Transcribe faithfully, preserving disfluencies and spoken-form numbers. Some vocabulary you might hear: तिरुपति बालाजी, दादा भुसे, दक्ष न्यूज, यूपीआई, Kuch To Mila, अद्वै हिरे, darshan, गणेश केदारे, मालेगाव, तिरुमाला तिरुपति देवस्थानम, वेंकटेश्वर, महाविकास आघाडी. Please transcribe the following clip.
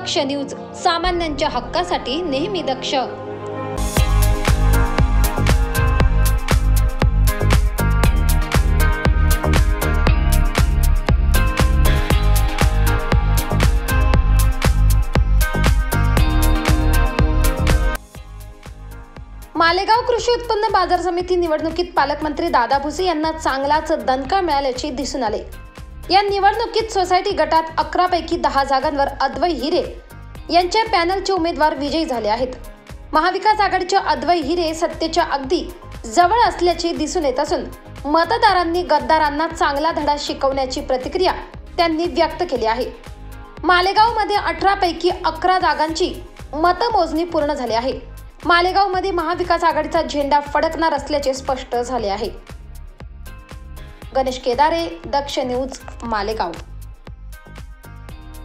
दक्ष न्यूज, सामान्यांच्या हक्कासाठी नेहमी दक्ष। मालेगाव कृषी उत्पन्न बाजार समिती निवडणुकीत पालकमंत्री दादा भुसे यांना चांगलाच दणका मिळाल्याचे दिसून आले। या निवडणुकीत सोसायटी गटात अकरा पैकी दहा जागांवर अद्वै हिरे यांच्या पॅनलचे उमेदवार विजयी झाले आहेत। महाविकास आघाडीचे अद्वै हिरे सत्तेच्या अगदी जवळ असल्याचे दिसून येत असून मतदारांनी गद्दारांना चांगला धडा शिकवण्याची प्रतिक्रिया त्यांनी व्यक्त केली आहे। मालेगावमध्ये अठरा पैकी अकरा जागांची मतमोजणी पूर्ण झाली आहे। मालेगावमध्ये महाविकास आघाडीचा झेंडा फडकणार असल्याचे स्पष्ट झाले आहे। गणेश केदारे, दक्ष न्यूज, मालेगाव।